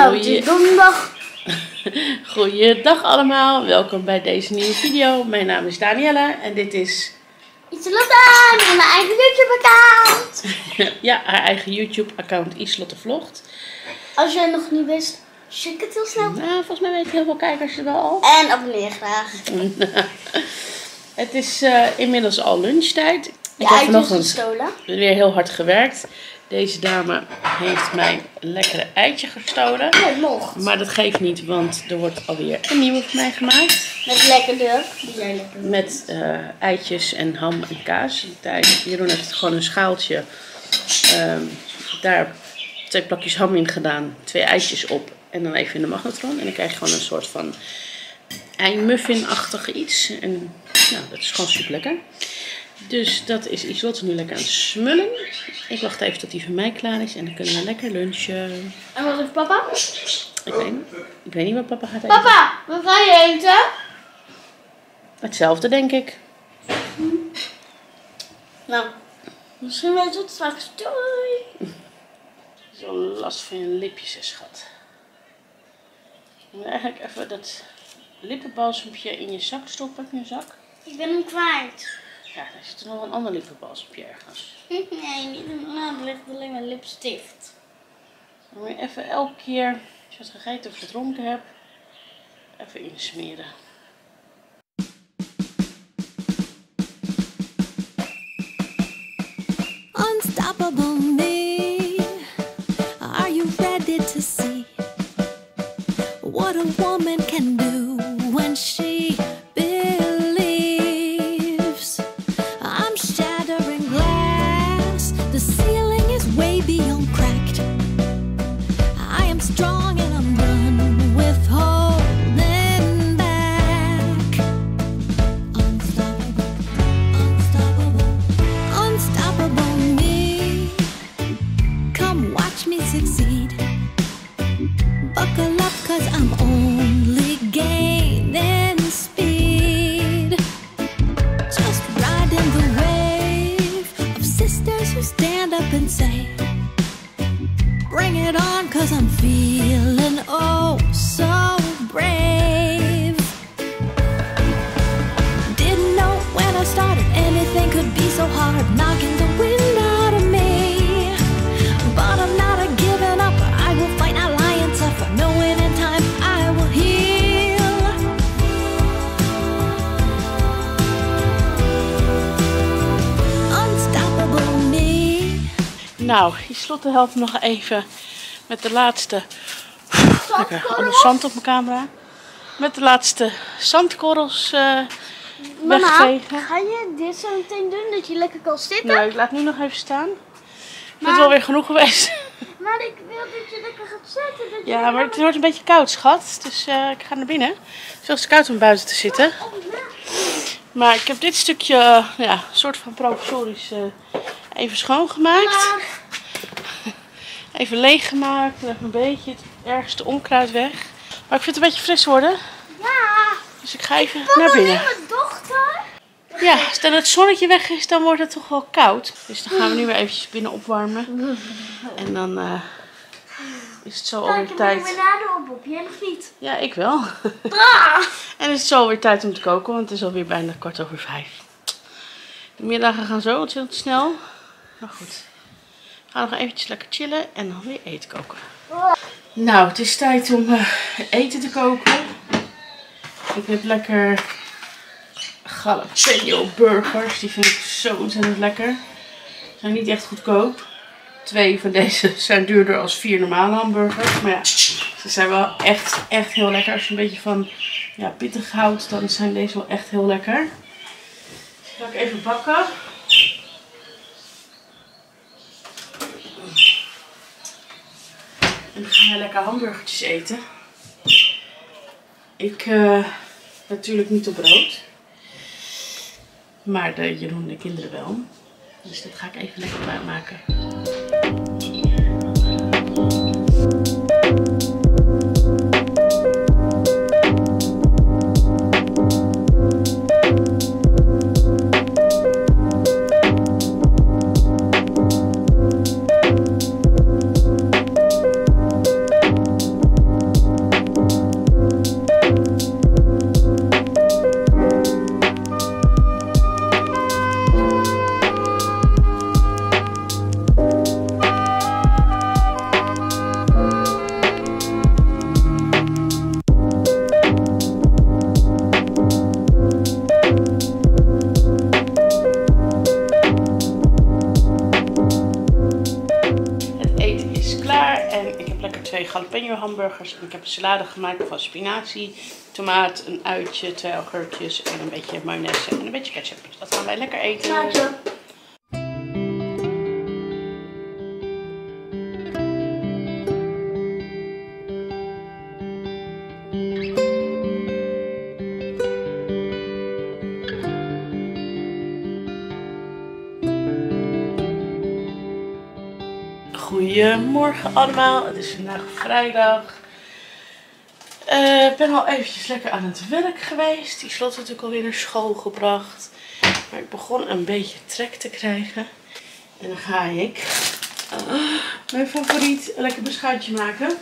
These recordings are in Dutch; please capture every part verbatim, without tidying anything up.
Nou, het is donderdag. Goeiedag allemaal, welkom bij deze nieuwe video. Mijn naam is Danielle en dit is... Iselotte, met mijn eigen YouTube-account. Ja, haar eigen YouTube-account Iselotte Vlogt. Als jij nog niet wist, check het heel snel. Nou, volgens mij weten heel veel kijkers er wel al. En abonneer graag. Het is uh, inmiddels al lunchtijd. Ik ja, heb vanochtend weer heel hard gewerkt. Deze dame heeft mijn lekkere eitje gestolen. Oh, maar dat geeft niet, want er wordt alweer een nieuwe voor mij gemaakt. Met lekker deur. Die zijn lekker. Met uh, eitjes en ham en kaas. Jeroen heeft gewoon een schaaltje. Um, daar twee plakjes ham in gedaan. Twee eitjes op. En dan even in de magnetron. En dan krijg je gewoon een soort van ei-muffin-achtig iets. En nou, dat is gewoon super lekker. Dus dat is iets wat we nu lekker aan het smullen. Ik wacht even tot die van mij klaar is en dan kunnen we lekker lunchen. En wat heeft papa? Ik weet, ik weet niet wat papa gaat eten. Papa, wat ga je eten? Hetzelfde, denk ik. Hm. Nou, misschien wel tot straks. Doei! Zo last van je lipjes, hè, schat. Je moet eigenlijk even dat lippenbalsempje in je zak stoppen, in je zak. Ik ben hem kwijt. Ja, daar zit er nog een ander lippenbalsempje ergens. Nee, niet een ander, ligt alleen maar lipstift. Dan moet je even elke keer, als je het gegeten of gedronken hebt, even insmeren. Unstoppable me, are you ready to see what a woman can do when she... Nou, Iselotte helpt me nog even met de laatste... Lekker, allemaal zand op mijn camera. Met de laatste zandkorrels uh, wegvegen. Mama, ga je dit zo meteen doen, dat je lekker kan zitten? Nou, ik laat nu nog even staan. Ik ben wel weer genoeg geweest. Maar ik wil dat je lekker gaat zitten. Dat je ja, maar het wordt een beetje koud, schat. Dus uh, ik ga naar binnen. Het is wel eens koud om buiten te zitten. Maar ik heb dit stukje, uh, ja, soort van provisorisch... Uh, even schoongemaakt. Even leeggemaakt. Even een beetje het ergste onkruid weg. Maar ik vind het een beetje fris worden. Ja. Dus ik ga even ik naar binnen. Mijn dochter. Ja, als dan het zonnetje weg is, dan wordt het toch wel koud. Dus dan gaan we nu weer eventjes binnen opwarmen. En dan uh, is het zo alweer tijd. Kan ik er op op? Jij nog niet? Ja, ik wel. En is het zo alweer tijd om te koken, want het is alweer bijna kwart over vijf. De middagen gaan zo ontzettend snel. Maar goed, we gaan nog eventjes lekker chillen en dan weer eten koken. Nou, het is tijd om uh, eten te koken. Ik heb lekker jalapeno burgers. Die vind ik zo ontzettend lekker. Ze zijn niet echt goedkoop. Twee van deze zijn duurder als vier normale hamburgers. Maar ja, ze zijn wel echt, echt heel lekker. Als je een beetje van ja, pittig houdt, dan zijn deze wel echt heel lekker. Dus ga ik even bakken. En dan ga je lekker hamburgertjes eten. Ik uh, natuurlijk niet op brood. Maar de Jeroen en de kinderen wel. Dus dat ga ik even lekker maken. jalapeno hamburgers. En ik heb een salade gemaakt van spinazie, tomaat, een uitje, twee augurkjes en een beetje mayonaise en een beetje ketchup. Dus dat gaan wij lekker eten. Later. Goedemorgen allemaal, het is vandaag vrijdag. Ik uh, ben al eventjes lekker aan het werk geweest. Die slot natuurlijk alweer naar school gebracht. Maar ik begon een beetje trek te krijgen. En dan ga ik uh, mijn favoriet een lekker beschuitje maken.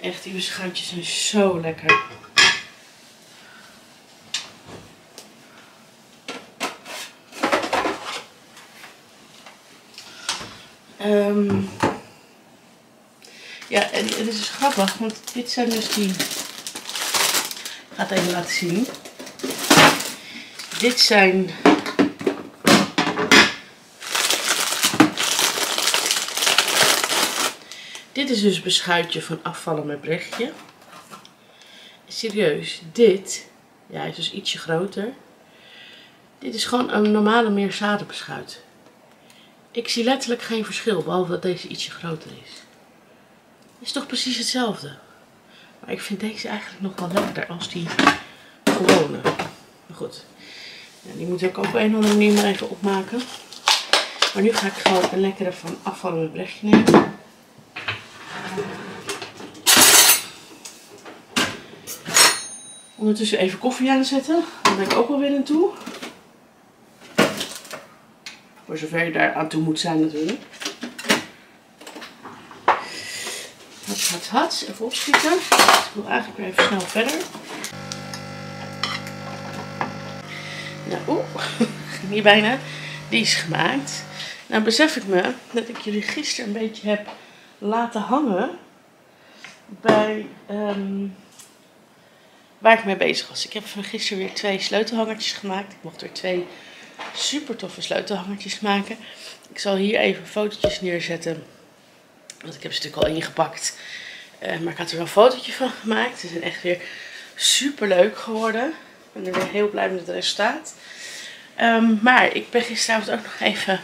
Echt, die beschuitjes zijn zo lekker. Um, ja, en het is dus grappig, want dit zijn dus die, ik ga het even laten zien. Dit zijn dit is dus beschuitje van afvallen met Brechtje. Serieus, dit, ja, hij is dus ietsje groter. Dit is gewoon een normale meerzadenbeschuit. Ik zie letterlijk geen verschil, behalve dat deze ietsje groter is. Het is toch precies hetzelfde. Maar ik vind deze eigenlijk nog wel lekkerder als die gewone. Maar goed, nou, die moet ik ook op een of andere manier maar even opmaken. Maar nu ga ik gewoon een lekkere van afvallen met Brechtje nemen. Ondertussen even koffie aanzetten, daar ben ik ook wel weer aan toe. Voor zover je daar aan toe moet zijn natuurlijk. Hats, hats, hats. Even opschieten. Ik wil eigenlijk weer even snel verder. Nou, oeh. Ging hier bijna. Die is gemaakt. Nou besef ik me dat ik jullie gisteren een beetje heb laten hangen. Bij um, waar ik mee bezig was. Ik heb van gisteren weer twee sleutelhangertjes gemaakt. Ik mocht er twee... super toffe sleutelhangertjes maken. Ik zal hier even fotootjes neerzetten. Want ik heb ze natuurlijk al ingepakt. Uh, maar ik had er wel een fotootje van gemaakt. Ze zijn echt weer super leuk geworden. Ik ben er weer heel blij met het resultaat. Um, maar ik ben gisteravond ook nog even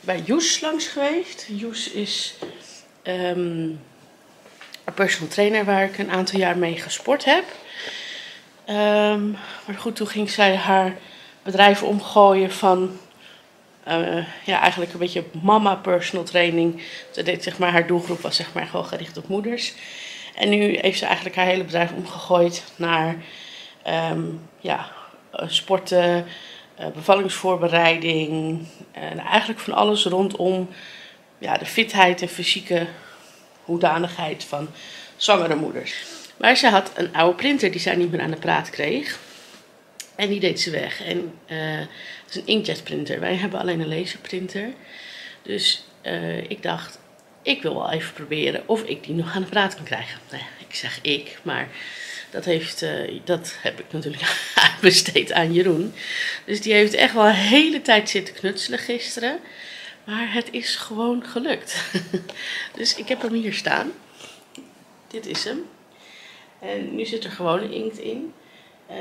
bij Joes langs geweest. Joes is um, een personal trainer waar ik een aantal jaar mee gesport heb. Um, maar goed, toen ging zij haar... bedrijven omgooien van uh, ja, eigenlijk een beetje mama personal training. Ze deed, zeg maar, haar doelgroep was, zeg maar, gewoon gericht op moeders. En nu heeft ze eigenlijk haar hele bedrijf omgegooid naar um, ja, sporten, uh, bevallingsvoorbereiding. En eigenlijk van alles rondom ja, de fitheid en fysieke hoedanigheid van zwangere moeders. Maar ze had een oude printer die zij niet meer aan de praat kreeg. En die deed ze weg. En uh, het is een inkjetprinter. Wij hebben alleen een laserprinter. Dus uh, ik dacht, ik wil wel even proberen of ik die nog aan de praat kan krijgen. Nou ja, ik zeg ik, maar dat, heeft, uh, dat heb ik natuurlijk uitbesteed aan Jeroen. Dus die heeft echt wel een hele tijd zitten knutselen gisteren. Maar het is gewoon gelukt. Dus ik heb hem hier staan. Dit is hem. En nu zit er gewone inkt in. Uh,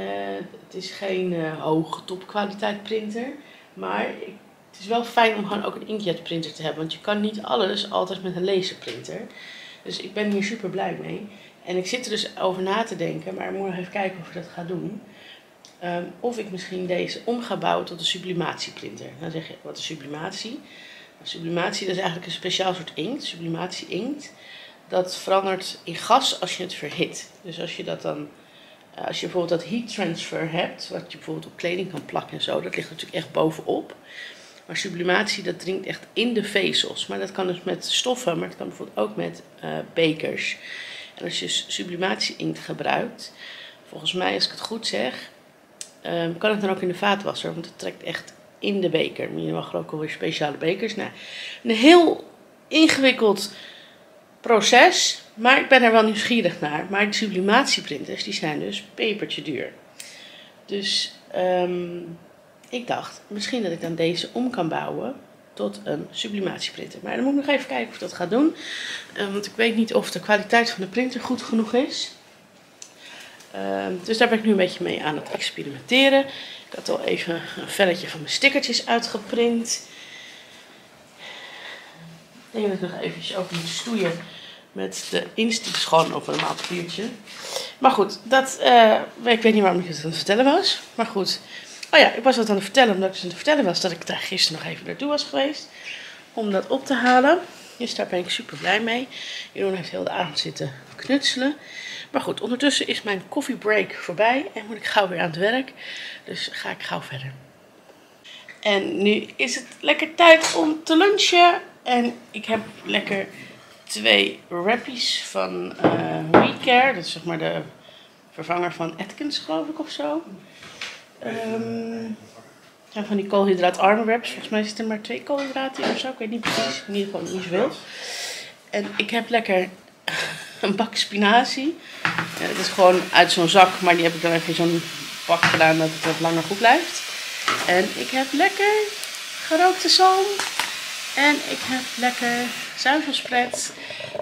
het is geen uh, hoge topkwaliteit printer, maar ik, het is wel fijn om gewoon ook een inkjetprinter te hebben, want je kan niet alles altijd met een laserprinter. Dus ik ben hier super blij mee. En ik zit er dus over na te denken, maar morgen even kijken of ik dat ga doen. Um, of ik misschien deze om ga bouwen tot een sublimatieprinter. Dan zeg je, wat is sublimatie? Nou, sublimatie dat is eigenlijk een speciaal soort inkt, sublimatie inkt. Dat verandert in gas als je het verhit. Dus als je dat dan... Als je bijvoorbeeld dat heat transfer hebt, wat je bijvoorbeeld op kleding kan plakken en zo, dat ligt natuurlijk echt bovenop. Maar sublimatie, dat dringt echt in de vezels. Maar dat kan dus met stoffen, maar dat kan bijvoorbeeld ook met uh, bekers. En als je sublimatie inkt gebruikt, volgens mij, als ik het goed zeg, um, kan het dan ook in de vaatwasser, want het trekt echt in de beker. Je mag er ook alweer speciale bekers. Nou, een heel ingewikkeld proces, maar ik ben er wel nieuwsgierig naar. Maar de sublimatieprinters, die zijn dus pepertje duur. Dus um, ik dacht, misschien dat ik dan deze om kan bouwen tot een sublimatieprinter. Maar dan moet ik nog even kijken of ik dat ga doen. Uh, want ik weet niet of de kwaliteit van de printer goed genoeg is. Uh, dus daar ben ik nu een beetje mee aan het experimenteren. Ik had al even een velletje van mijn stickertjes uitgeprint. Ik denk dat ik nog eventjes ook moet stoeien met de instieks gewoon op een normaal papiertje. Maar goed, dat, uh, ik weet niet waarom ik het aan het vertellen was. Maar goed, oh ja, ik was wat aan het vertellen omdat ik het aan het vertellen was dat ik daar gisteren nog even naartoe was geweest. Om dat op te halen. Dus daar ben ik super blij mee. Jeroen heeft heel de avond zitten knutselen. Maar goed, ondertussen is mijn koffiebreak voorbij en moet ik gauw weer aan het werk. Dus ga ik gauw verder. En nu is het lekker tijd om te lunchen. En ik heb lekker twee wrappies van uh, WeCare. Dat is zeg maar de vervanger van Atkins, geloof ik, of zo. Um, ja, van die koolhydraatarme wraps. Volgens mij zitten er maar twee koolhydraten in of zo. Ik weet niet precies. In ieder geval niet zoveel. En ik heb lekker een bak spinazie. Ja, dat is gewoon uit zo'n zak, maar die heb ik dan even in zo'n bak gedaan dat het wat langer goed blijft. En ik heb lekker gerookte zalm. En ik heb lekker zuivelspret.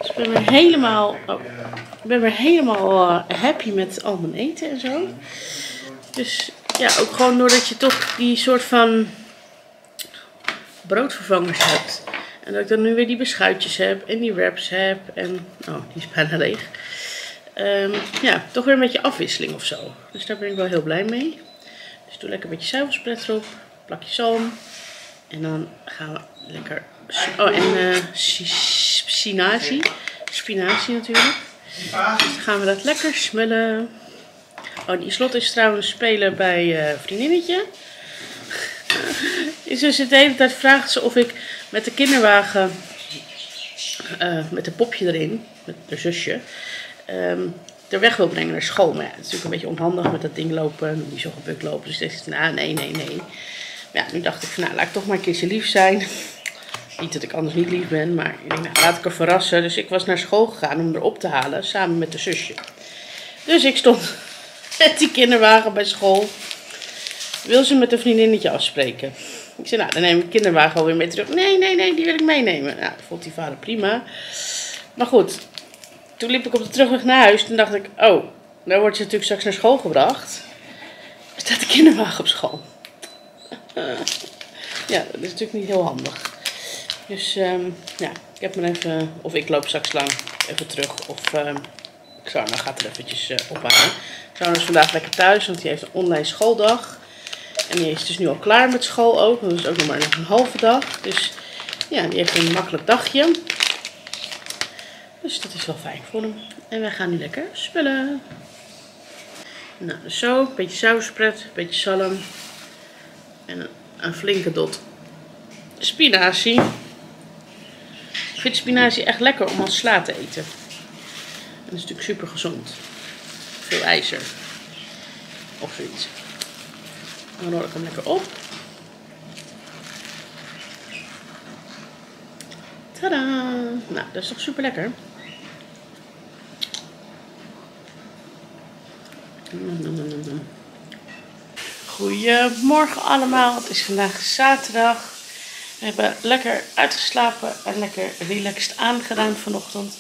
Dus ik ben weer helemaal, oh, ik ben weer helemaal uh, happy met al mijn eten en zo. Dus ja, ook gewoon doordat je toch die soort van broodvervangers hebt. En dat ik dan nu weer die beschuitjes heb en die wraps heb. En, oh, die is bijna leeg. Um, ja, toch weer een beetje afwisseling of zo. Dus daar ben ik wel heel blij mee. Dus doe lekker een beetje zuivelspret erop. Plakje zalm. En dan gaan we lekker... Oh, en uh, spinazie. Spinazie natuurlijk. Dus dan gaan we dat lekker smullen. Oh, die slot is trouwens spelen bij uh, een vriendinnetje. Dus de hele tijd vraagt ze of ik met de kinderwagen, uh, met een popje erin, met haar zusje, um, er weg wil brengen naar school. Maar ja, het is natuurlijk een beetje onhandig met dat ding lopen en die zo gebukt lopen. Dus ik dacht, nou, nee, nee, nee. Maar ja, nu dacht ik, van, nou, laat ik toch maar een keertje lief zijn. Niet dat ik anders niet lief ben, maar ik denk, nou, laat ik haar verrassen. Dus ik was naar school gegaan om haar op te halen, samen met de zusje. Dus ik stond met die kinderwagen bij school. Wil ze met een vriendinnetje afspreken? Ik zei, nou, dan neem ik de kinderwagen alweer mee terug. Nee, nee, nee, die wil ik meenemen. Nou, dat vond die vader prima. Maar goed, toen liep ik op de terugweg naar huis. Toen dacht ik, oh, nou wordt ze natuurlijk straks naar school gebracht. Er staat de kinderwagen op school. Ja, dat is natuurlijk niet heel handig. Dus, um, ja, ik heb me even... Of ik loop straks lang even terug. Of um, Xander gaat er eventjes uh, ophalen. Xander is vandaag lekker thuis, want die heeft een online schooldag. En die is dus nu al klaar met school ook. Dat is ook nog maar nog een halve dag. Dus ja, die heeft een makkelijk dagje. Dus dat is wel fijn voor hem. En wij gaan nu lekker spullen. Nou, dus zo. Een beetje sauspret, een beetje zalm. En een, een flinke dot spinazie. Ik vind spinazie echt lekker om als sla te eten. En dat is natuurlijk super gezond. Veel ijzer. Of zoiets. Dan rol ik hem lekker op. Tada! Nou, dat is toch super lekker? Goedemorgen allemaal. Het is vandaag zaterdag. We hebben lekker uitgeslapen en lekker relaxed aangedaan vanochtend.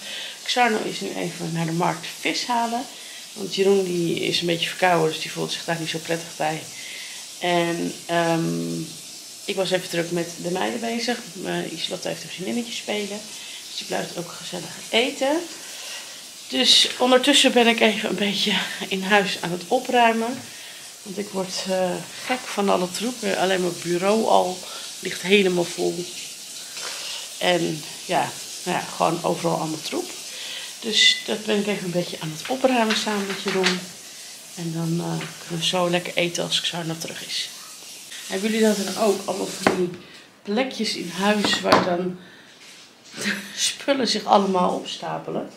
Xarno is nu even naar de markt vis halen. Want Jeroen die is een beetje verkouden, dus die voelt zich daar niet zo prettig bij. En um, ik was even druk met de meiden bezig. Uh, Iselotte heeft een vriendinnetje spelen. Dus die blijft ook gezellig eten. Dus ondertussen ben ik even een beetje in huis aan het opruimen. Want ik word uh, gek van al het roepen. Alleen mijn bureau al ligt helemaal vol. En ja, nou ja, gewoon overal allemaal troep. Dus dat ben ik even een beetje aan het opruimen samen met Jeroen. En dan uh, kunnen we zo lekker eten als Xarno terug is. Hebben jullie dat dan ook? Allemaal van die plekjes in huis waar dan de spullen zich allemaal opstapelen.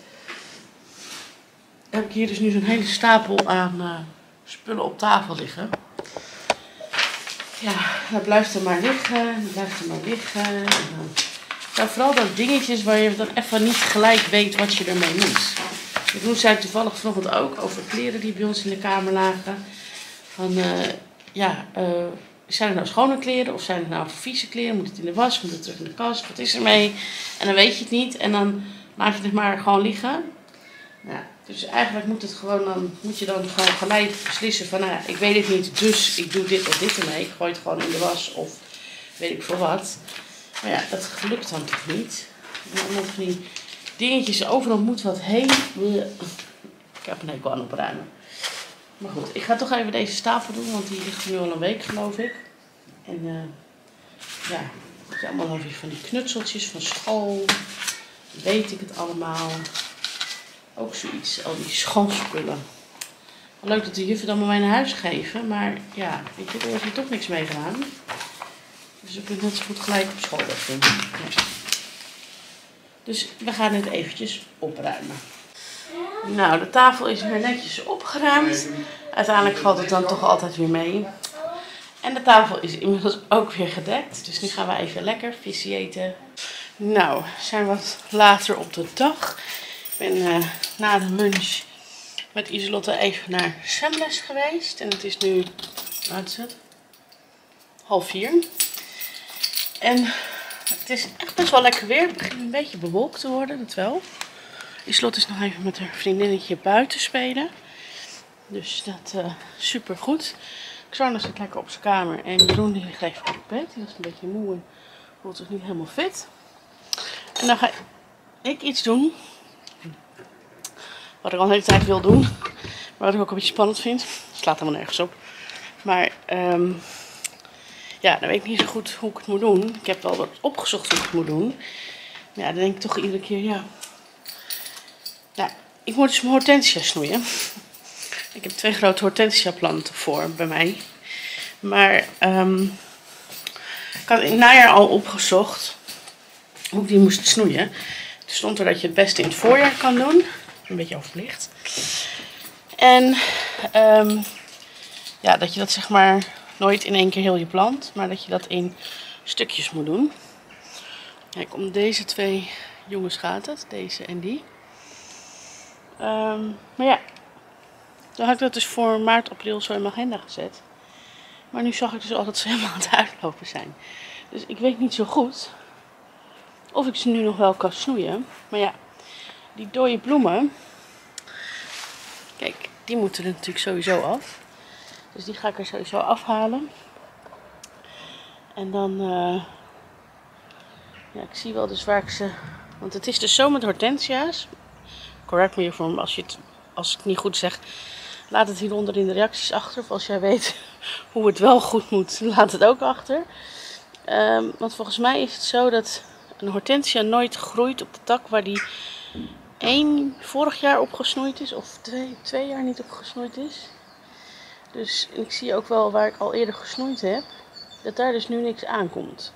Heb ik hier dus nu zo'n hele stapel aan uh, spullen op tafel liggen. Ja, dat blijft er maar liggen. Dat blijft er maar liggen. En dan, nou, vooral dat dingetjes waar je dan even niet gelijk weet wat je ermee moet. Ik noemde zij toevallig vanochtend ook over kleren die bij ons in de kamer lagen. Van, uh, ja, uh, zijn het nou schone kleren of zijn het nou vieze kleren? Moet het in de was? Moet het terug in de kast? Wat is er mee? En dan weet je het niet. En dan laat je het maar gewoon liggen. Nou, dus eigenlijk moet, het gewoon dan, moet je dan gewoon gelijk beslissen van, nou, ik weet het niet, dus ik doe dit of dit ermee. Ik gooi het gewoon in de was of weet ik veel wat. Maar ja, dat lukt dan toch niet. En dan van die dingetjes, overal moet wat heen. Ik heb een hekel aan opruimen. Maar goed, ik ga toch even deze tafel doen, want die ligt nu al een week, geloof ik. En uh, ja, het zijn allemaal weer van die knutseltjes van school. Weet ik het allemaal. Ook zoiets, al die schoolspullen. Leuk dat de juffen dan maar mij naar huis geven, maar ja, ik heb er toch niks mee gedaan. Dus ik moet net zo goed gelijk op school wegdoen. Ja. Dus we gaan het eventjes opruimen. Nou, de tafel is weer netjes opgeruimd. Uiteindelijk valt het dan toch altijd weer mee. En de tafel is inmiddels ook weer gedekt. Dus nu gaan we even lekker visie eten. Nou, we zijn wat later op de dag. Ik ben uh, na de lunch met Iselotte even naar Sambles geweest. En het is nu, wat is het? half vier. En het is echt best wel lekker weer. Het begint een beetje bewolkt te worden, dat wel. Iselotte is nog even met haar vriendinnetje buiten spelen. Dus dat is uh, super goed. Xander zit lekker op zijn kamer en Jeroen die ligt even op bed. Die was een beetje moe en voelt zich niet helemaal fit. En dan ga ik iets doen. Wat ik al de hele tijd wil doen. Maar wat ik ook een beetje spannend vind. Het slaat helemaal nergens op. Maar um, ja, dan weet ik niet zo goed hoe ik het moet doen. Ik heb wel wat opgezocht hoe ik het moet doen. Ja, dan denk ik toch iedere keer ja. Nou, ik moet dus mijn hortensia snoeien. Ik heb twee grote hortensia planten voor bij mij. Maar um, ik had in het najaar al opgezocht hoe ik die moest snoeien. Het stond er dat je het beste in het voorjaar kan doen. Een beetje overlicht. En um, ja, dat je dat zeg maar nooit in één keer heel je plant. Maar dat je dat in stukjes moet doen. Kijk, om deze twee jongens gaat het. Deze en die. Um, maar ja, dan had ik dat dus voor maart, april zo in mijn agenda gezet. Maar nu zag ik dus al dat ze helemaal aan het uitlopen zijn. Dus ik weet niet zo goed of ik ze nu nog wel kan snoeien. Maar ja, die dode bloemen, kijk, die moeten er natuurlijk sowieso af. Dus die ga ik er sowieso afhalen. En dan, uh, ja, ik zie wel dus waar ik ze... Want het is dus zo met hortensia's. Correct me hiervoor, als, als ik het niet goed zeg, laat het hieronder in de reacties achter. Of als jij weet hoe het wel goed moet, laat het ook achter. Um, want volgens mij is het zo dat een hortensia nooit groeit op de tak waar die één vorig jaar op gesnoeid is. Of twee, twee jaar niet op gesnoeid is. Dus ik zie ook wel waar ik al eerder gesnoeid heb, dat daar dus nu niks aankomt.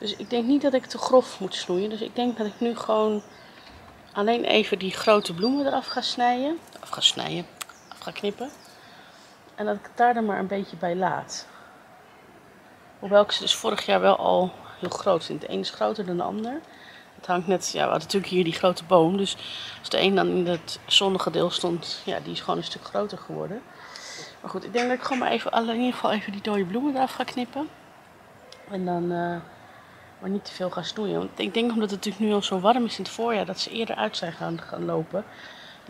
Dus ik denk niet dat ik te grof moet snoeien. Dus ik denk dat ik nu gewoon alleen even die grote bloemen eraf ga snijden. Af ga snijden. Af ga knippen. En dat ik het daar dan maar een beetje bij laat. Hoewel ik ze dus vorig jaar wel al heel groot vind. De een is groter dan de ander. Het hangt net, ja, we hadden natuurlijk hier die grote boom. Dus als de een dan in het zonnige deel stond, ja, die is gewoon een stuk groter geworden. Maar goed, ik denk dat ik gewoon maar even, in ieder geval even die dode bloemen eraf ga knippen. En dan... Uh, maar niet te veel gaan snoeien. Want ik denk omdat het natuurlijk nu al zo warm is in het voorjaar, dat ze eerder uit zijn gaan, gaan lopen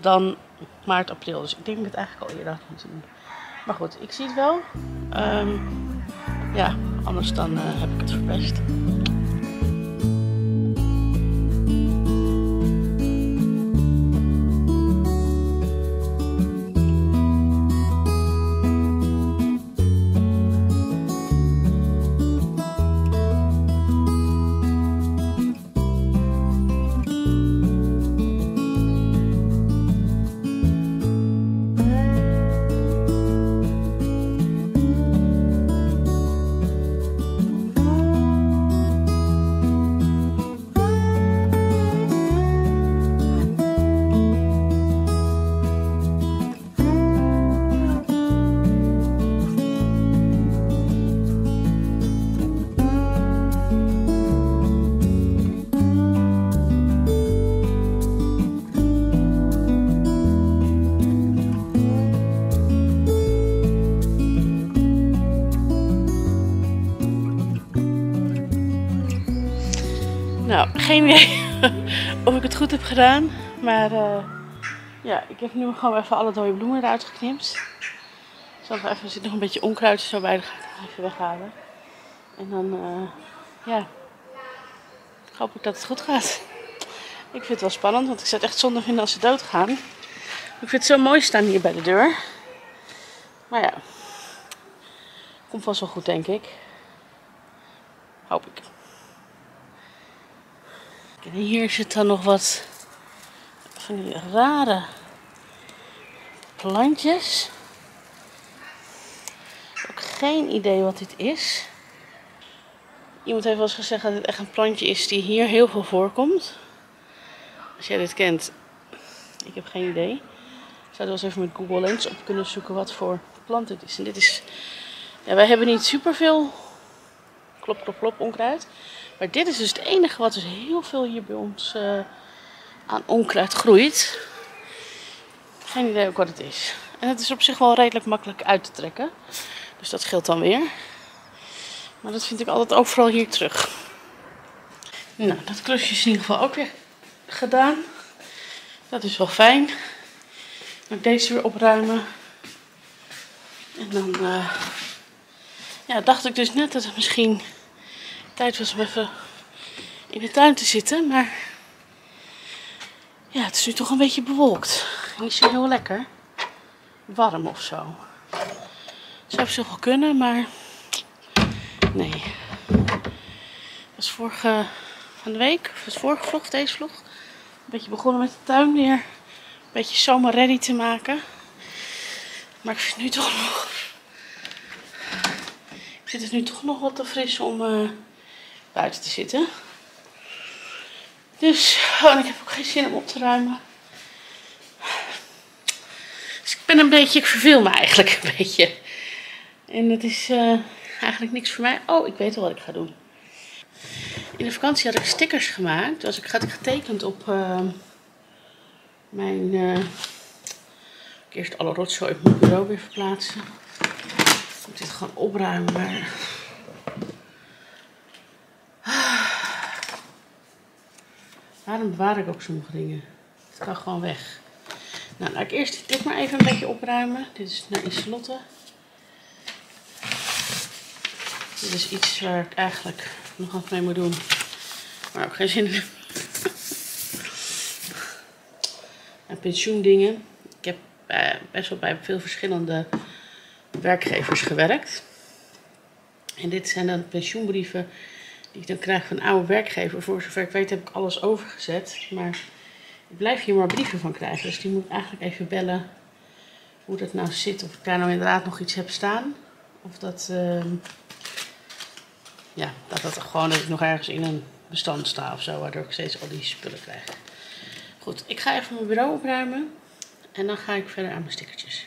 dan maart, april. Dus ik denk dat ik het eigenlijk al eerder had moeten doen. Maar goed, ik zie het wel. Um, ja, anders dan uh, heb ik het verpest. Nou, geen idee of ik het goed heb gedaan. Maar uh, ja, ik heb nu gewoon even alle dode bloemen eruit geknipt. Zal ik even, er zit nog een beetje onkruid zo bij, dan ga ik nog even weghalen. En dan, uh, ja, hoop ik dat het goed gaat. Ik vind het wel spannend, want ik zou het echt zonde vinden als ze doodgaan. Ik vind het zo mooi staan hier bij de deur. Maar ja, komt vast wel goed, denk ik. Hoop ik. En hier zit dan nog wat van die rare plantjes. Ook geen idee wat dit is. Iemand heeft wel eens gezegd dat dit echt een plantje is die hier heel veel voorkomt. Als jij dit kent, ik heb geen idee. Ik zou er wel eens even met Google Lens op kunnen zoeken wat voor plant dit is. En dit is, ja, wij hebben niet superveel klop, klop, klop onkruid. Maar dit is dus het enige wat dus heel veel hier bij ons uh, aan onkruid groeit. Geen idee ook wat het is. En het is op zich wel redelijk makkelijk uit te trekken. Dus dat scheelt dan weer. Maar dat vind ik altijd overal hier terug. Nou, dat klusje is in ieder geval ook weer gedaan. Dat is wel fijn. Dan deze weer opruimen. En dan uh, ja, dacht ik dus net dat het misschien tijd was om even in de tuin te zitten. Maar ja, het is nu toch een beetje bewolkt. Niet zo heel lekker. Warm of zo. Zou op zich wel kunnen, maar nee. Dat was vorige van de week, of was vorige vlog, deze vlog. Een beetje begonnen met de tuin weer. Een beetje zomer ready te maken. Maar ik vind het nu toch nog, ik vind het nu toch nog wat te fris om uh, buiten te zitten. Dus, oh, en ik heb ook geen zin om op te ruimen. Dus ik ben een beetje, ik verveel me eigenlijk een beetje. En het is Uh, eigenlijk niks voor mij. Oh, ik weet al wat ik ga doen. In de vakantie had ik stickers gemaakt. Dus ik had getekend op uh, mijn... Uh, ik eerst alle rotzooi op mijn bureau weer verplaatsen. Ik moet dit gewoon opruimen. Maar ah, waarom bewaar ik ook sommige dingen? Het kan gewoon weg. Nou, laat ik eerst dit maar even een beetje opruimen. Dit is naar Iselotte. Dit is iets waar ik eigenlijk nog wat mee moet doen, maar ook geen zin in heb. En pensioendingen. Ik heb best wel bij veel verschillende werkgevers gewerkt. En dit zijn dan pensioenbrieven die ik dan krijg van oude werkgever. Voor zover ik weet heb ik alles overgezet, maar ik blijf hier maar brieven van krijgen. Dus die moet ik eigenlijk even bellen hoe dat nou zit. Of ik daar nou inderdaad nog iets heb staan. Of dat... Uh, Ja, dat dat gewoon dat ik nog ergens in een bestand sta of zo, waardoor ik steeds al die spullen krijg. Goed, ik ga even mijn bureau opruimen en dan ga ik verder aan mijn stickertjes.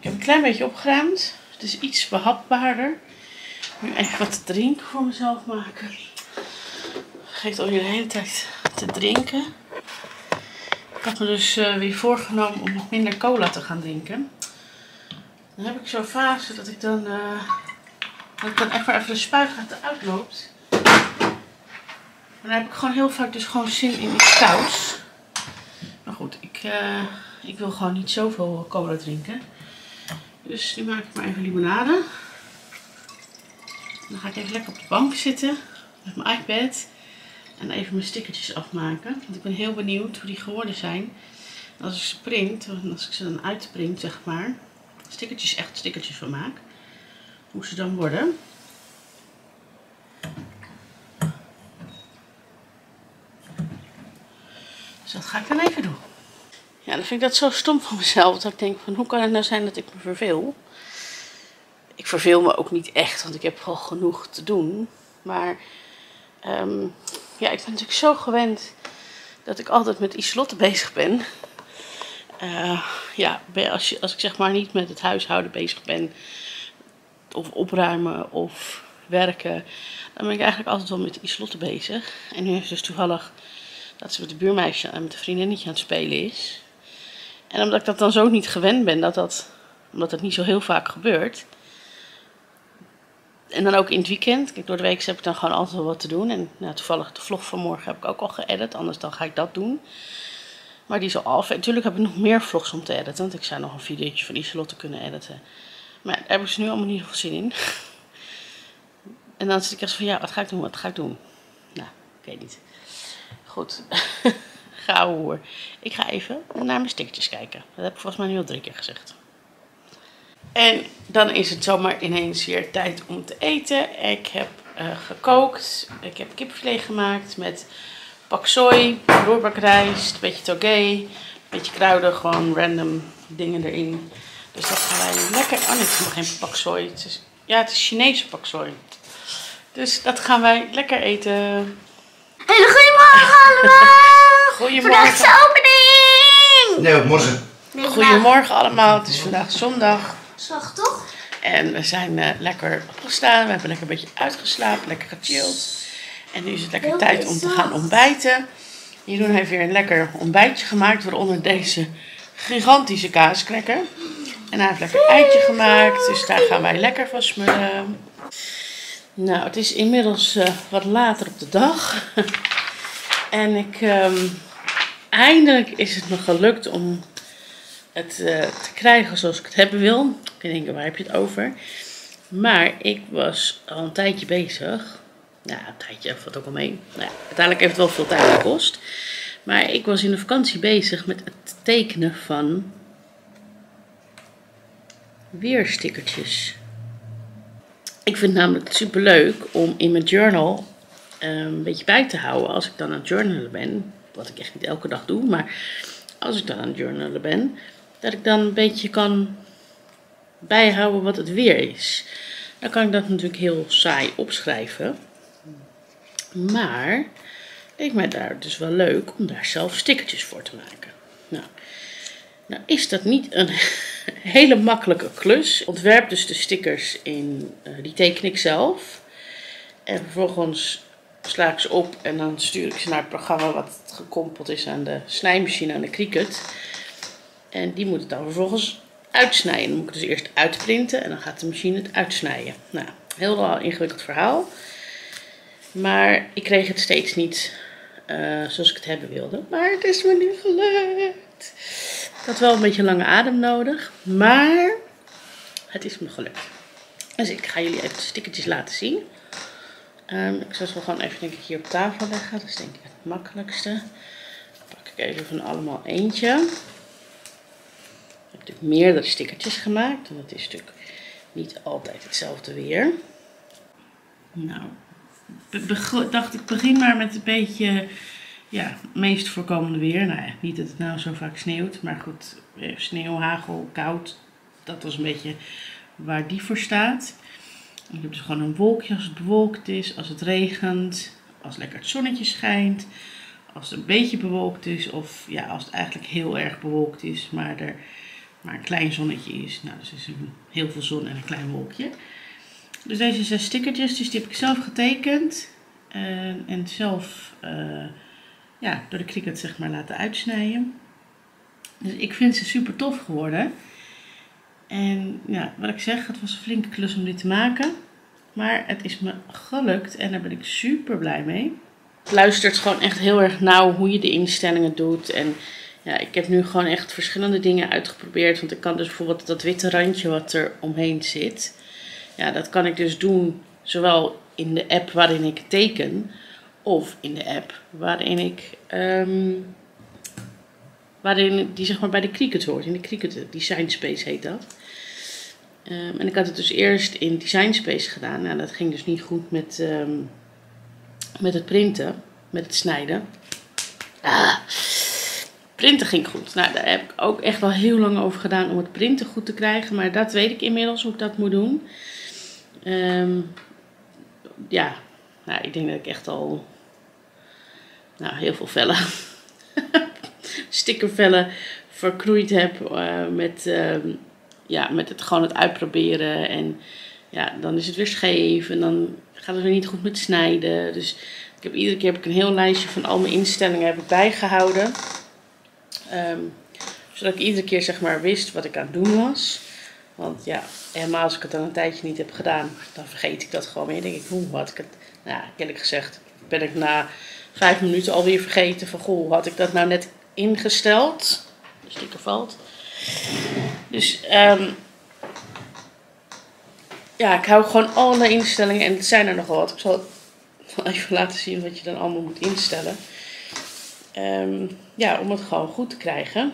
Ik heb een klein beetje opgeruimd, het is iets behapbaarder. Nu even wat te drinken voor mezelf maken. Vergeet alweer de hele tijd te drinken. Ik had me dus uh, weer voorgenomen om nog minder cola te gaan drinken. Dan heb ik zo'n fase dat ik dan... Uh, Dat ik dan even, even de spuigaten uitloopt. Dan heb ik gewoon heel vaak dus gewoon zin in iets kouds. Maar goed, ik, uh, ik wil gewoon niet zoveel cola drinken. Dus nu maak ik maar even limonade. En dan ga ik even lekker op de bank zitten. Met mijn iPad. En even mijn stickertjes afmaken. Want ik ben heel benieuwd hoe die geworden zijn. En als ik ze print, als ik ze dan uitprint zeg maar. Stickertjes, echt stickertjes van maak. Hoe ze dan worden. Dus dat ga ik dan even doen. Ja, dan vind ik dat zo stom van mezelf. Dat ik denk van hoe kan het nou zijn dat ik me verveel. Ik verveel me ook niet echt. Want ik heb wel genoeg te doen. Maar um, ja, ik ben natuurlijk zo gewend. Dat ik altijd met Iselotte bezig ben. Uh, ja, als, je, als ik zeg maar niet met het huishouden bezig ben. Of opruimen of werken. Dan ben ik eigenlijk altijd wel met Iselotte bezig. En nu is dus toevallig dat ze met de buurmeisje en met een vriendinnetje aan het spelen is. En omdat ik dat dan zo niet gewend ben, dat dat, omdat dat niet zo heel vaak gebeurt, En dan ook in het weekend. Kijk, door de week heb ik dan gewoon altijd wel wat te doen. En nou, toevallig de vlog van morgen heb ik ook al geëdit. Anders dan ga ik dat doen. Maar die is al af. En natuurlijk heb ik nog meer vlogs om te editen. Want ik zou nog een videoetje van Iselotte kunnen editen. Maar daar heb ik ze nu allemaal niet heel veel zin in. En dan zit ik echt van, ja, wat ga ik doen? Wat ga ik doen? Nou, ik weet niet. Goed. Gauw hoor. Ik ga even naar mijn stickertjes kijken. Dat heb ik volgens mij nu al drie keer gezegd. En dan is het zomaar ineens weer tijd om te eten. Ik heb uh, gekookt. Ik heb kipfilet gemaakt met pak sooi, doorbakrijst, een beetje togee, een beetje kruiden, gewoon random dingen erin. Dus dat gaan wij lekker... Oh nee, het is nog geen pak sooi. Het is... Ja, het is Chinese pak sooi. Dus dat gaan wij lekker eten. Hele goedemorgen allemaal! Goedemorgen. Vandaag is de opening! Nee, morgen. Goedemorgen allemaal, het is vandaag zondag. Zondag toch? En we zijn uh, lekker opgestaan, we hebben lekker een beetje uitgeslapen, lekker gechilled. En nu is het lekker tijd om te gaan ontbijten. Jeroen heeft weer een lekker ontbijtje gemaakt, waaronder deze gigantische kaaskrekker. En hij heeft lekker een eitje gemaakt, dus daar gaan wij lekker van smullen. Nou, het is inmiddels uh, wat later op de dag. En ik, um, eindelijk is het me gelukt om het uh, te krijgen zoals ik het hebben wil. Ik denk, waar heb je het over? Maar ik was al een tijdje bezig. Nou, een tijdje, valt ook al mee. Nou ja, uiteindelijk heeft het wel veel tijd gekost. Maar ik was in de vakantie bezig met het tekenen van weerstickertjes. Ik vind het namelijk super leuk om in mijn journal uh, een beetje bij te houden. Als ik dan aan het journalen ben, wat ik echt niet elke dag doe, maar als ik dan aan het journalen ben, dat ik dan een beetje kan bijhouden wat het weer is. Dan kan ik dat natuurlijk heel saai opschrijven. Maar leek mij daar dus wel leuk om daar zelf stickertjes voor te maken. Nou, nou is dat niet een hele makkelijke klus. Ontwerp dus de stickers in, uh, die teken ik zelf. En vervolgens sla ik ze op en dan stuur ik ze naar het programma wat gekoppeld is aan de snijmachine, aan de Cricut. En die moet het dan vervolgens uitsnijden. Dan moet ik dus eerst uitprinten en dan gaat de machine het uitsnijden. Nou, heel ingewikkeld verhaal. Maar ik kreeg het steeds niet uh, zoals ik het hebben wilde. Maar het is me nu gelukt. Ik had wel een beetje lange adem nodig, maar het is me gelukt. Dus ik ga jullie even de stickertjes laten zien. Um, ik zal ze wel gewoon even, denk ik, hier op tafel leggen. Dat is denk ik het makkelijkste. Dan pak ik even van allemaal eentje. Ik heb natuurlijk meerdere stickertjes gemaakt. Want het is natuurlijk niet altijd hetzelfde weer. Nou, dacht ik, begin maar met een beetje, ja, meest voorkomende weer. Nou ja, niet dat het nou zo vaak sneeuwt. Maar goed, sneeuw, hagel, koud. Dat was een beetje waar die voor staat. Ik heb dus gewoon een wolkje als het bewolkt is, als het regent, als lekker het zonnetje schijnt, als het een beetje bewolkt is of ja, als het eigenlijk heel erg bewolkt is, maar er maar een klein zonnetje is. Nou, dus is een, heel veel zon en een klein wolkje. Dus deze zes stickertjes, dus die heb ik zelf getekend en, en zelf uh, ja, door de Cricut zeg maar laten uitsnijden. Dus ik vind ze super tof geworden. En ja, wat ik zeg, het was een flinke klus om dit te maken. Maar het is me gelukt en daar ben ik super blij mee. Het luistert gewoon echt heel erg nauw hoe je de instellingen doet. En ja, ik heb nu gewoon echt verschillende dingen uitgeprobeerd. Want ik kan dus bijvoorbeeld dat witte randje wat er omheen zit. Ja, dat kan ik dus doen zowel in de app waarin ik teken. Of in de app waarin ik... Um, Waarin die zeg maar bij de Cricut hoort. In de Cricut Design Space heet dat. Um, en ik had het dus eerst in Design Space gedaan. Nou, dat ging dus niet goed met, um, met het printen. Met het snijden. Ah, printen ging goed. Nou, daar heb ik ook echt wel heel lang over gedaan om het printen goed te krijgen. Maar dat weet ik inmiddels hoe ik dat moet doen. Um, ja, nou, ik denk dat ik echt al nou, heel veel vellen... stickervellen verknoeid heb uh, met, uh, ja, met het, gewoon het uitproberen. En ja, dan is het weer scheef en dan gaat het weer niet goed met snijden. Dus ik heb, iedere keer heb ik een heel lijstje van al mijn instellingen heb ik bijgehouden. Um, zodat ik iedere keer zeg maar wist wat ik aan het doen was. Want ja, helemaal als ik het dan een tijdje niet heb gedaan, dan vergeet ik dat gewoon weer. Denk ik, hoe had ik het? Nou, eerlijk gezegd ben ik na vijf minuten alweer vergeten van, goh, had ik dat nou net ingesteld? Dus sticker valt. Dus um, ja, ik hou gewoon alle instellingen en het zijn er nogal wat. Ik zal het even laten zien wat je dan allemaal moet instellen. Um, ja, om het gewoon goed te krijgen.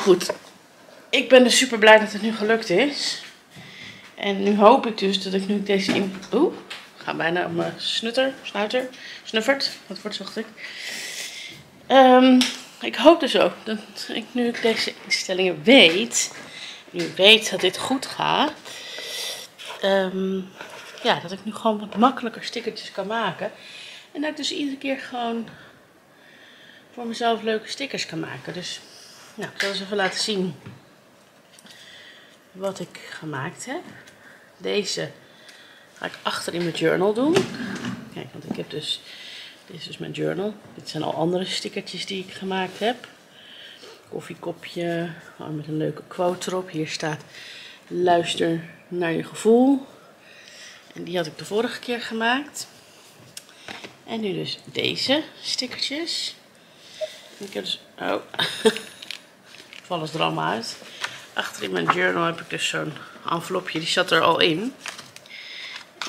Goed. Ik ben dus super blij dat het nu gelukt is. En nu hoop ik dus dat ik nu deze in... Oeh, ik ga bijna op mijn snutter, snuiter, snuffert. Wat wordt zocht ik? Um, ik hoop dus ook dat ik nu ik deze instellingen weet, nu ik weet dat dit goed gaat, um, ja, dat ik nu gewoon wat makkelijker stickertjes kan maken. En dat ik dus iedere keer gewoon voor mezelf leuke stickers kan maken. Dus nou, ik zal eens even laten zien wat ik gemaakt heb. Deze ga ik achter in mijn journal doen. Kijk, want ik heb dus, dit is dus mijn journal. Dit zijn al andere stickertjes die ik gemaakt heb. Koffiekopje, met een leuke quote erop. Hier staat, luister naar je gevoel. En die had ik de vorige keer gemaakt. En nu dus deze stickertjes. Ik heb dus, oh, vallen ze er allemaal uit. Achter in mijn journal heb ik dus zo'n envelopje, die zat er al in.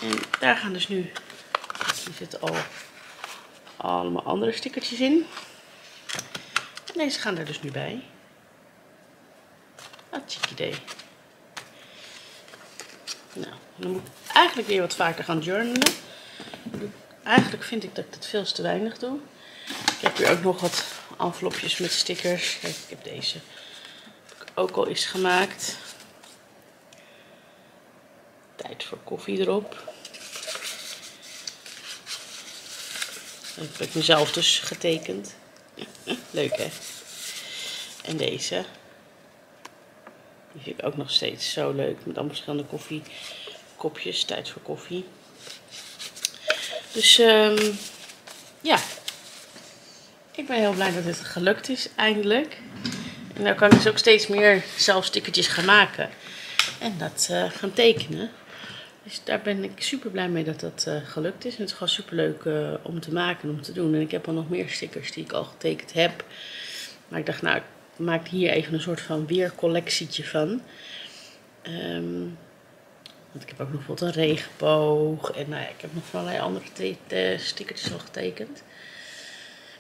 En daar gaan dus nu, hier zitten al allemaal andere stickertjes in. En deze gaan er dus nu bij. Ah, chique idee. Nou, dan moet ik eigenlijk weer wat vaker gaan journalen. Eigenlijk vind ik dat ik dat veel te weinig doe. Ik heb hier ook nog wat envelopjes met stickers. Kijk, ik heb deze ook al eens gemaakt. Tijd voor koffie erop. Dat heb ik mezelf dus getekend. Leuk, hè? En deze. Die vind ik ook nog steeds zo leuk. Met allemaal verschillende koffiekopjes. Tijd voor koffie. Dus um, ja. Ik ben heel blij dat dit gelukt is, eindelijk. En daar kan ik dus ook steeds meer zelf stickertjes gaan maken. En dat uh, gaan tekenen. Dus daar ben ik super blij mee dat dat uh, gelukt is. En het is gewoon super leuk uh, om te maken en om te doen. En ik heb al nog meer stickers die ik al getekend heb. Maar ik dacht, nou, ik maak hier even een soort van weercollectietje van. Um, want ik heb ook nog bijvoorbeeld een regenboog. En nou ja, ik heb nog allerlei andere uh, stickertjes al getekend.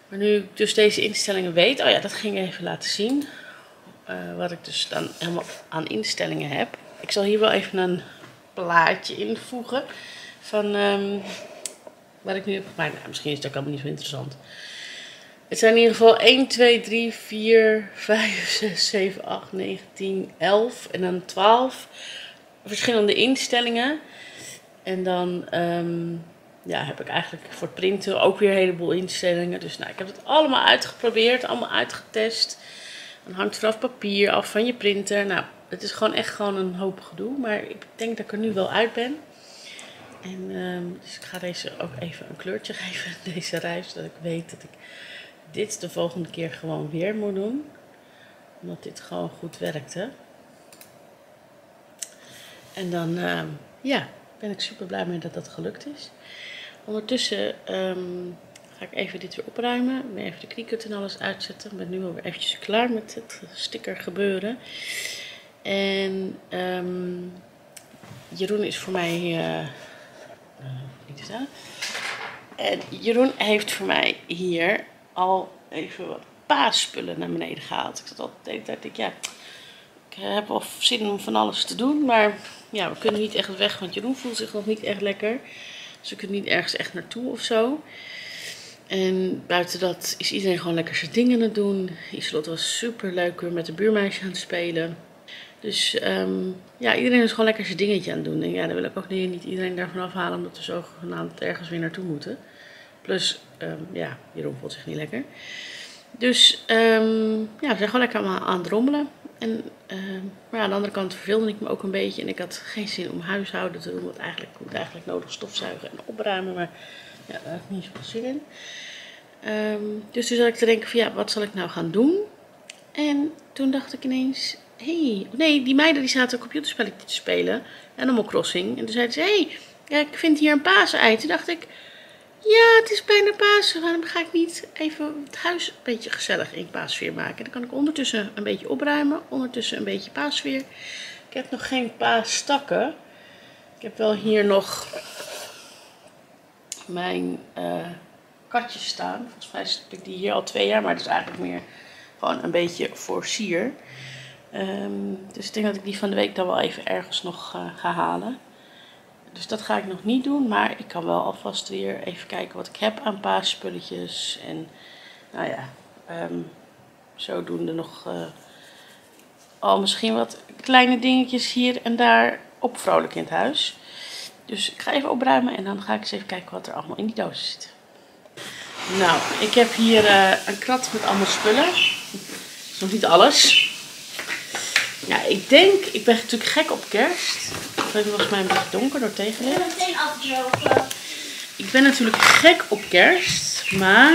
Maar nu ik dus deze instellingen weet, oh ja, dat ging ik even laten zien. Uh, wat ik dus dan helemaal aan instellingen heb. Ik zal hier wel even een plaatje invoegen van um, wat ik nu heb gemaakt. Nou, misschien is dat ook allemaal niet zo interessant. Het zijn in ieder geval één, twee, drie, vier, vijf, zes, zeven, acht, negen, tien, elf en dan twaalf verschillende instellingen. En dan... Um, Ja, heb ik eigenlijk voor printen ook weer een heleboel instellingen. Dus nou, ik heb het allemaal uitgeprobeerd, allemaal uitgetest. Dan hangt vanaf papier af van je printer. Nou, het is gewoon echt gewoon een hoop gedoe. Maar ik denk dat ik er nu wel uit ben. En um, dus ik ga deze ook even een kleurtje geven, deze rij. Zodat ik weet dat ik dit de volgende keer gewoon weer moet doen. Omdat dit gewoon goed werkte. En dan, um, ja, ben ik super blij mee dat dat gelukt is. Ondertussen um, ga ik even dit weer opruimen. Ik ben even de Cricut en alles uitzetten. Ik ben nu alweer eventjes klaar met het sticker gebeuren. En um, Jeroen is voor mij... Uh, niet te staan. En Jeroen heeft voor mij hier al even wat paaspullen naar beneden gehaald. Ik zat altijd de hele tijd, denk ik, ja, ik heb wel zin om van alles te doen. Maar ja, we kunnen niet echt weg, want Jeroen voelt zich nog niet echt lekker. Dus we kunnen niet ergens echt naartoe of zo. En buiten dat is iedereen gewoon lekker zijn dingen aan het doen. Iselotte was super leuk weer met de buurmeisje aan het spelen. Dus um, ja, iedereen is gewoon lekker zijn dingetje aan het doen. En ja, dan wil ik ook niet iedereen daarvan afhalen, omdat we zogenaamd ergens weer naartoe moeten. Plus, um, ja, Jeroen voelt zich niet lekker. Dus um, ja, we zijn gewoon lekker allemaal aan het rommelen. En, uh, maar aan de andere kant verveelde ik me ook een beetje. En ik had geen zin om huishouden te doen. Want eigenlijk moet eigenlijk nodig stofzuigen en opruimen. Maar ja, daar had ik niet zoveel zin in. Um, dus toen zat ik te denken van ja, wat zal ik nou gaan doen? En toen dacht ik ineens, hey, nee, die meiden die zaten een computerspelletje te spelen. Animal Crossing. En toen zeiden ze, hé, hey, ik vind hier een paasei. Toen dacht ik, ja, het is bijna Pasen. Waarom ga ik niet even het huis een beetje gezellig in paasfeer maken? Dan kan ik ondertussen een beetje opruimen. Ondertussen een beetje paasfeer. Ik heb nog geen paastakken. Ik heb wel hier nog mijn uh, katjes staan. Volgens mij heb ik die hier al twee jaar. Maar het is eigenlijk meer gewoon een beetje voor sier. Um, dus ik denk dat ik die van de week dan wel even ergens nog uh, ga halen. Dus dat ga ik nog niet doen, maar ik kan wel alvast weer even kijken wat ik heb aan paasspulletjes. En nou ja, um, zodoende nog uh, al misschien wat kleine dingetjes hier en daar opvrolijk in het huis. Dus ik ga even opruimen en dan ga ik eens even kijken wat er allemaal in die doos zit. Nou, ik heb hier uh, een krat met allemaal spullen. Dat is nog niet alles. Nou, ik denk, ik ben natuurlijk gek op kerst. Het is volgens mij een beetje donker door tegenlicht. Ik ben meteen afdrogen. Ik ben natuurlijk gek op kerst, maar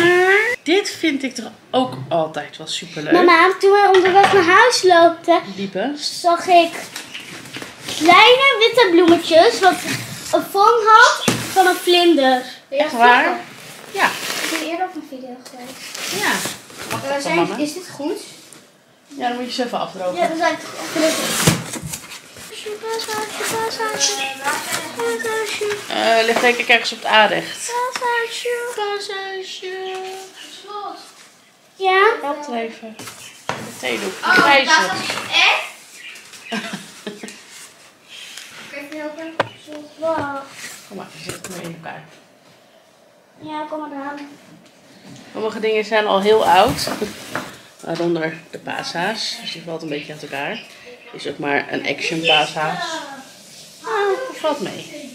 dit vind ik toch ook altijd wel superleuk. Mama, toen we onderweg naar huis loopten, Diepe. zag ik kleine witte bloemetjes wat een vorm had van een vlinder. Echt waar? Vluggen. Ja. Ik ben eerder op een video geweest. Ja. Wacht, uh, zijn, is dit goed? Ja, dan moet je ze even afdrogen. Ja, dan zijn het gelukkig. Uh, ligt denk ik ergens op het aanrecht. Ja? Help er even. De theedoek. De grijze. Oh, dat is echt? Kijk, je helpen? Kom maar, je zit mee in elkaar. Ja, kom maar aan. Sommige dingen zijn al heel oud. Waaronder de paashaas. Dus die valt een beetje aan elkaar. Is ook maar een action paashaas. Oh, dat valt mee.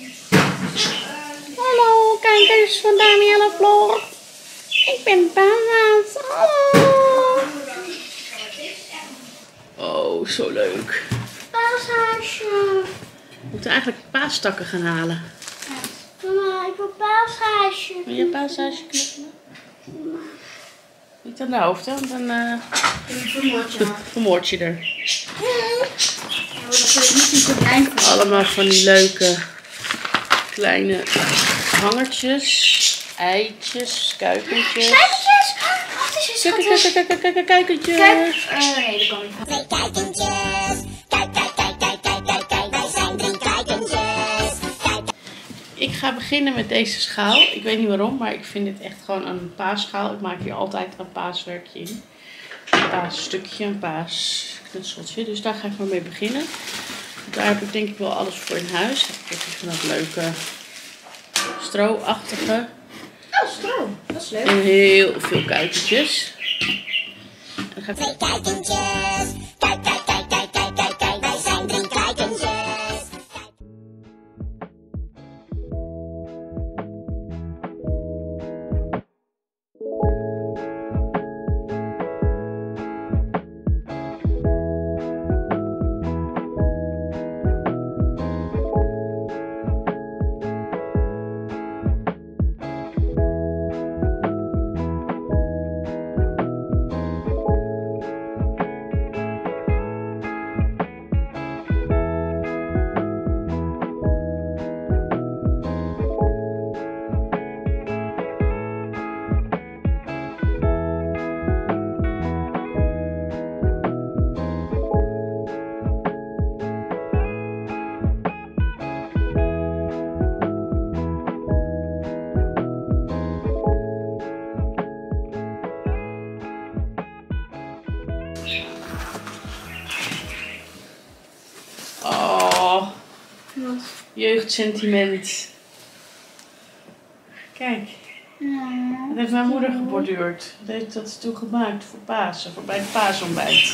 Hallo, kijkers van Danielle Vlogt. Ik ben paashaas. Hallo. Oh, zo leuk. Paashaasje. We moeten eigenlijk paastakken gaan halen. Mama, ik wil paashaasje. Wil je paashaasje knuffelen? Niet aan de hoofd, hè? Want dan uh, vermoord je er. Allemaal van die leuke kleine hangertjes, eitjes, kuikentjes. Kuikentjes! Wat is het? Kijk, kijk, kijk, kijk, kuikentjes. Nee, dat kan niet. Twee kuikentjes. Kijk, kijk, kijk, kijk, kijk, kijk, kijk. Wij zijn drie kuikentjes. Ik ga beginnen met deze schaal. Ik weet niet waarom, maar ik vind dit echt gewoon een paasschaal. Ik maak hier altijd een paaswerkje in. Een paasstukje, een paasknutseltje. Dus daar ga ik maar mee beginnen. Daar heb ik denk ik wel alles voor in huis. Ik heb hier van dat leuke stro-achtige. Oh, stro. Dat is leuk. En heel veel kuikentjes. En ga ik... Twee kuikentjes. Kijk, kijk, kijk, kijk, kijk, kijk, kijk. Wij zijn drie kuikentjes. Jeugdsentiment. Kijk. Ja. Dat heeft mijn moeder geborduurd. Dat heeft dat toen gemaakt voor Pasen, voor bij het paasontbijt.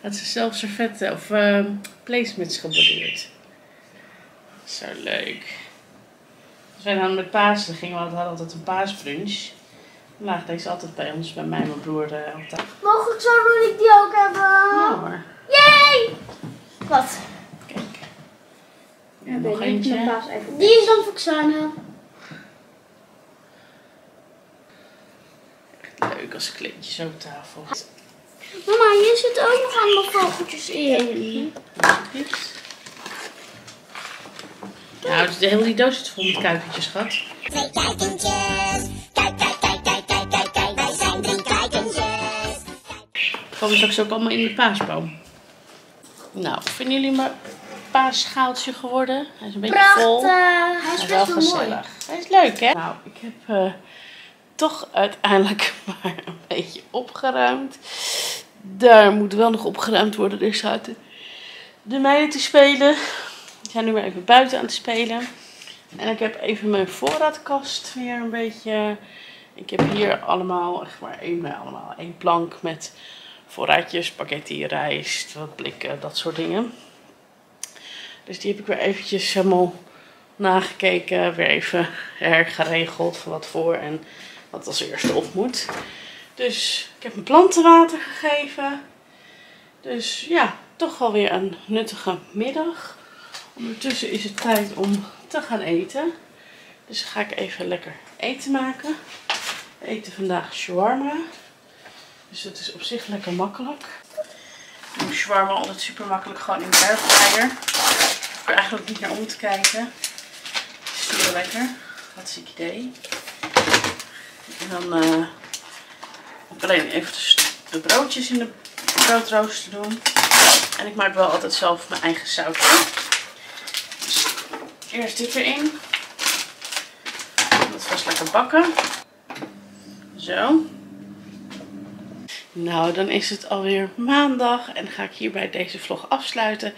Had ze zelf servetten of uh, placemats geborduurd. Zo leuk. Als wij dan met Pasen gingen, we hadden altijd een paasbrunch. Dan laag deze altijd bij ons, bij mij en mijn broer. Uh, Mogelijk zo wil ik die ook hebben. Ja hoor. Yay! Wat? Ja, nog ben eentje. Even... Die is dan voor Xander. Echt leuk als klintjes op tafel. Mama, hier zitten ook nog allemaal vogeltjes in. Nou, de hele doos zit vol met kuikentjes, schat. Twee kuikentjes. Kijk, kijk, kijk, kijk, kijk, kijk, kijk. Wij zijn drie kuikentjes. Komen straks ook allemaal in de paasboom. Nou, vinden jullie mijn paasschaaltje geworden? Hij is een beetje prachtig. Vol. Hij is wel gezellig. Hij is leuk, hè? Nou, ik heb uh, toch uiteindelijk maar een beetje opgeruimd. Daar moet wel nog opgeruimd worden. Er zaten de meiden te spelen. Ik ga nu maar even buiten aan het spelen. En ik heb even mijn voorraadkast weer een beetje. Ik heb hier allemaal, echt maar één bij allemaal, één plank met voorraadjes, spaghetti, rijst, wat blikken, dat soort dingen. Dus die heb ik weer eventjes helemaal nagekeken. Weer even hergeregeld van wat voor en wat als eerste op moet. Dus ik heb mijn planten water gegeven. Dus ja, toch wel weer een nuttige middag. Ondertussen is het tijd om te gaan eten. Dus ga ik even lekker eten maken. We eten vandaag shawarma. Dus dat is op zich lekker makkelijk. Ik doe shawarma altijd super makkelijk gewoon in de airfryer. Ik hoef er eigenlijk niet naar om te kijken. Het is super lekker. Hartstikke idee. En dan uh, ook alleen even de broodjes in de broodrooster doen. En ik maak wel altijd zelf mijn eigen sausje. Eerst dit erin. Dat vast lekker bakken. Zo. Nou, dan is het alweer maandag en ga ik hierbij deze vlog afsluiten.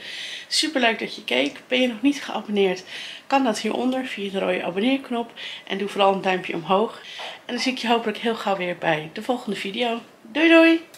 Super leuk dat je keek. Ben je nog niet geabonneerd? Kan dat hieronder via de rode abonneerknop. En doe vooral een duimpje omhoog. En dan zie ik je hopelijk heel gauw weer bij de volgende video. Doei doei!